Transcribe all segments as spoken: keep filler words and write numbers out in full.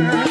We'll be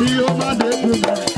You're my baby.